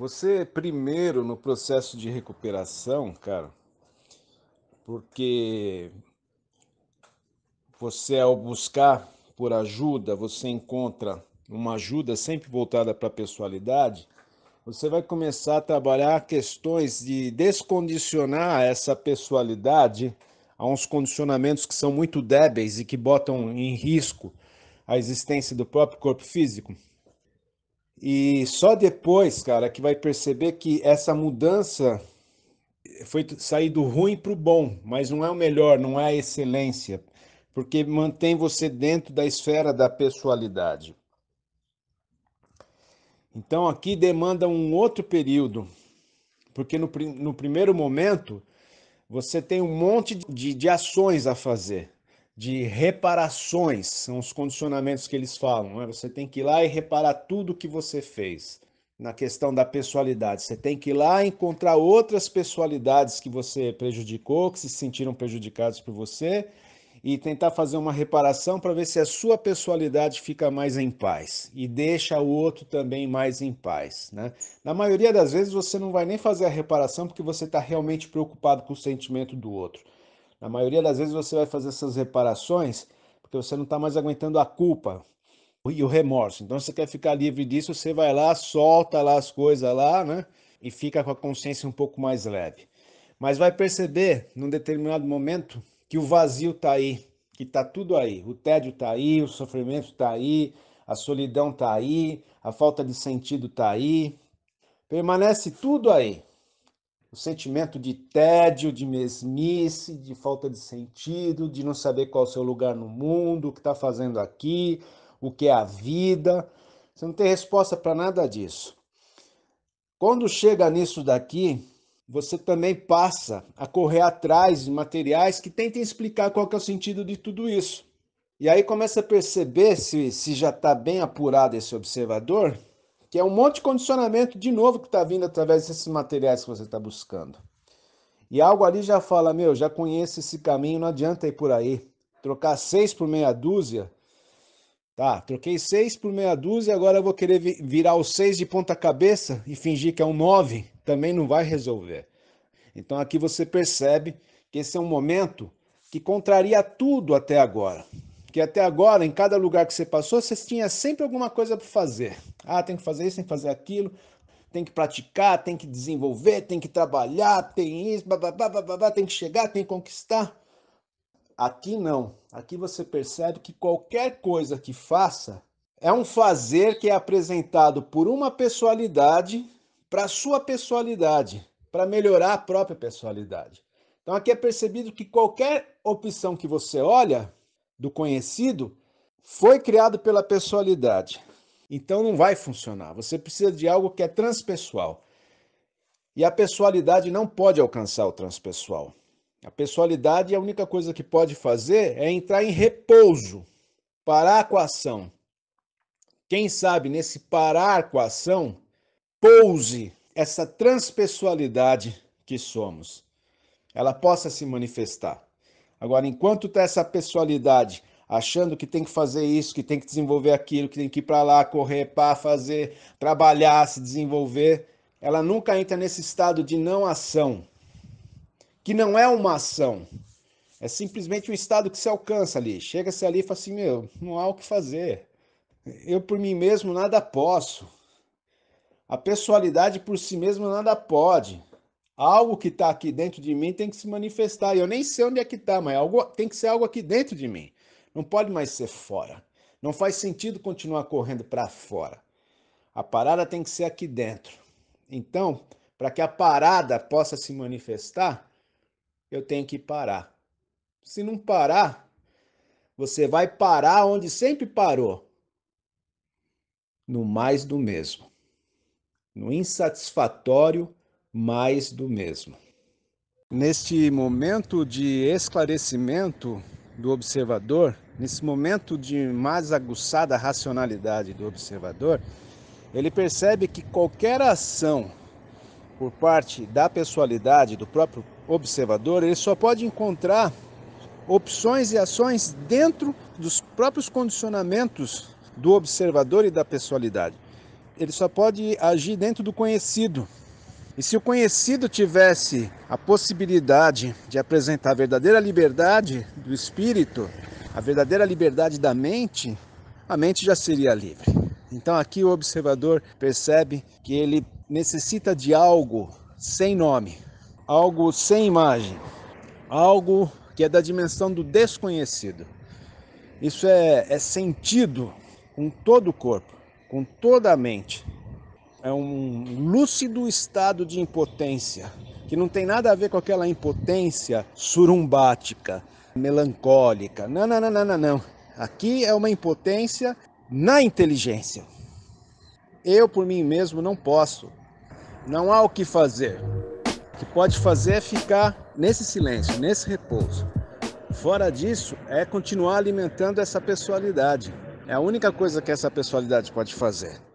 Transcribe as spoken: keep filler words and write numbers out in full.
Você primeiro no processo de recuperação, cara, porque você, ao buscar por ajuda, você encontra uma ajuda sempre voltada para a pessoalidade, você vai começar a trabalhar questões de descondicionar essa pessoalidade a uns condicionamentos que são muito débeis e que botam em risco a existência do próprio corpo físico. E só depois, cara, que vai perceber que essa mudança foi sair do ruim para o bom, mas não é o melhor, não é a excelência, porque mantém você dentro da esfera da pessoalidade. Então aqui demanda um outro período, porque no, no primeiro momento você tem um monte de, de ações a fazer, de reparações, são os condicionamentos que eles falam, né? Você tem que ir lá e reparar tudo que você fez na questão da pessoalidade. Você tem que ir lá e encontrar outras pessoalidades que você prejudicou, que se sentiram prejudicadas por você, e tentar fazer uma reparação para ver se a sua pessoalidade fica mais em paz e deixa o outro também mais em paz, né? Na maioria das vezes você não vai nem fazer a reparação porque você está realmente preocupado com o sentimento do outro. Na maioria das vezes você vai fazer essas reparações porque você não está mais aguentando a culpa e o remorso. Então você quer ficar livre disso, você vai lá, solta lá as coisas lá, né? E fica com a consciência um pouco mais leve. Mas vai perceber, num determinado momento, que o vazio está aí, que está tudo aí, o tédio está aí, o sofrimento está aí, a solidão está aí, a falta de sentido está aí, permanece tudo aí. O sentimento de tédio, de mesmice, de falta de sentido, de não saber qual é o seu lugar no mundo, o que está fazendo aqui, o que é a vida, você não tem resposta para nada disso. Quando chega nisso daqui, você também passa a correr atrás de materiais que tentem explicar qual que é o sentido de tudo isso. E aí começa a perceber, se, se já está bem apurado esse observador, que é um monte de condicionamento de novo que está vindo através desses materiais que você está buscando. E algo ali já fala, meu, já conheço esse caminho, não adianta ir por aí. Trocar seis por meia dúzia, tá, troquei seis por meia dúzia, agora eu vou querer virar o seis de ponta cabeça e fingir que é um nove. Também não vai resolver. Então aqui você percebe que esse é um momento que contraria tudo até agora. Porque até agora, em cada lugar que você passou, você tinha sempre alguma coisa para fazer. Ah, tem que fazer isso, tem que fazer aquilo, tem que praticar, tem que desenvolver, tem que trabalhar, tem isso, bababá, bababá, tem que chegar, tem que conquistar. Aqui não. Aqui você percebe que qualquer coisa que faça é um fazer que é apresentado por uma pessoalidade para a sua pessoalidade, para melhorar a própria pessoalidade. Então aqui é percebido que qualquer opção que você olha do conhecido foi criado pela pessoalidade. Então não vai funcionar. Você precisa de algo que é transpessoal. E a pessoalidade não pode alcançar o transpessoal. A pessoalidade, a única coisa que pode fazer é entrar em repouso, parar com a ação. Quem sabe nesse parar com a ação pouse essa transpessoalidade que somos, ela possa se manifestar. Agora, enquanto está essa pessoalidade achando que tem que fazer isso, que tem que desenvolver aquilo, que tem que ir para lá, correr, para fazer, trabalhar, se desenvolver, ela nunca entra nesse estado de não ação, que não é uma ação, é simplesmente um estado que se alcança ali. Chega-se ali e fala assim, meu, não há o que fazer, eu por mim mesmo nada posso. A pessoalidade por si mesma nada pode. Algo que está aqui dentro de mim tem que se manifestar. E eu nem sei onde é que está, mas algo, tem que ser algo aqui dentro de mim. Não pode mais ser fora. Não faz sentido continuar correndo para fora. A parada tem que ser aqui dentro. Então, para que a parada possa se manifestar, eu tenho que parar. Se não parar, você vai parar onde sempre parou. No mais do mesmo. No insatisfatório, mais do mesmo. Neste momento de esclarecimento do observador, nesse momento de mais aguçada racionalidade do observador, ele percebe que qualquer ação por parte da pessoalidade, do próprio observador, ele só pode encontrar opções e ações dentro dos próprios condicionamentos do observador e da pessoalidade. ele só pode agir dentro do conhecido. E se o conhecido tivesse a possibilidade de apresentar a verdadeira liberdade do espírito, a verdadeira liberdade da mente, a mente já seria livre. Então aqui o observador percebe que ele necessita de algo sem nome, algo sem imagem, algo que é da dimensão do desconhecido. Isso é, é sentido com todo o corpo, com toda a mente. É um lúcido estado de impotência, que não tem nada a ver com aquela impotência surumbática, melancólica. Não, não, não, não, não, não. Aqui é uma impotência na inteligência. Eu, por mim mesmo, não posso. Não há o que fazer. O que pode fazer é ficar nesse silêncio, nesse repouso. Fora disso, é continuar alimentando essa pessoalidade. É a única coisa que essa pessoalidade pode fazer.